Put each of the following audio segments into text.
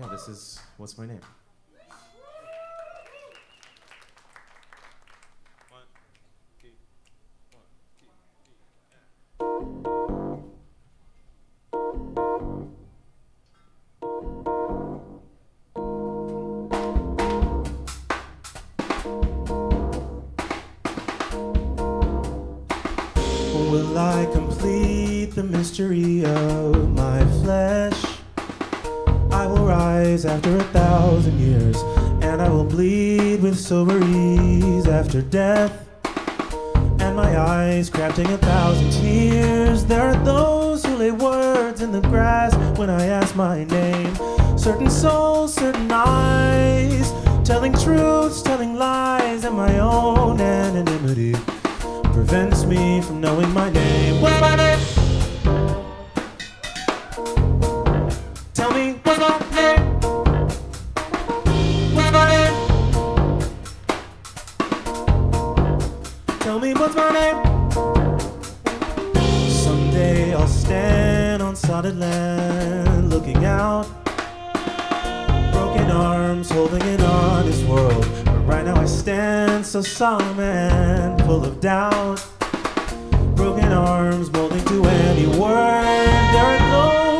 yeah, this is What's My Name. Will I complete the mystery of my flesh? I will rise after 1,000 years, and I will bleed with sober ease after death, and my eyes crafting 1,000 tears. There are those who lay words in the grass when I ask my name. Certain souls, certain eyes, telling truths, telling lies, and my own anonymity prevents me from knowing my name. What's my name? Tell me, what's my name? What's my name? Tell me, what's my name? Someday I'll stand on solid land, looking out, broken arms holding it on this world. Right now I stand so solemn and full of doubt, broken arms molding to any word. There are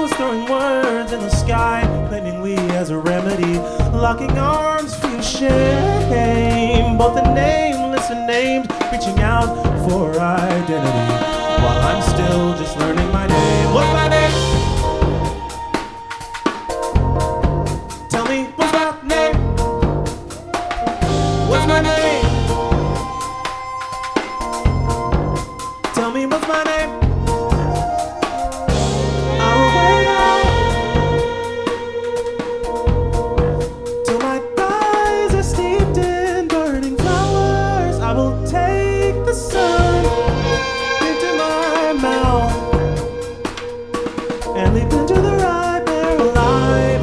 those throwing words in the sky, claiming we as a remedy, locking arms for shame. Both the nameless and named, reaching out for identity, while I'm still just learning my name. What's my name? Tell me what's my name. I will wait out till my thighs are steeped in burning flowers. I will take the sun into my mouth and leap into the ripe air alive.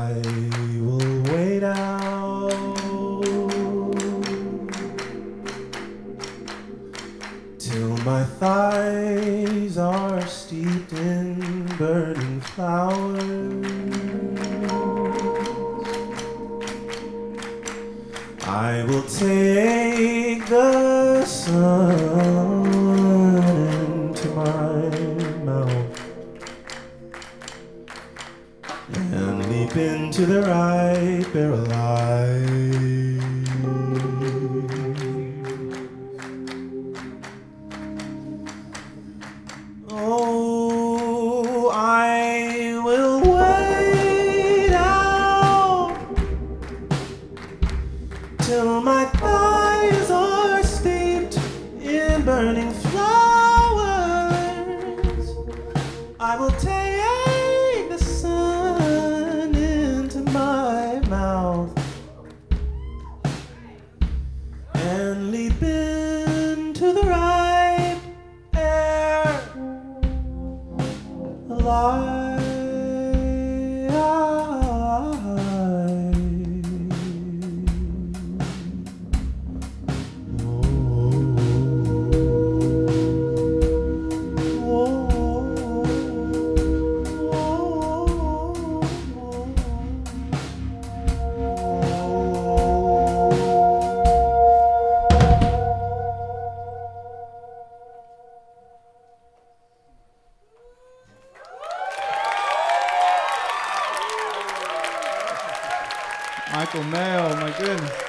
I will wait out till my thighs are steeped in burning flowers. I will my thighs are steeped in burning flowers. I will take take the sun into my mouth and leap into the ripe barrel eyes. Oh, I will wait out till my thighs are steeped in burning flowers. I will take the sun into my mouth and leap into the ripe air alive. Michael Mayo, my goodness.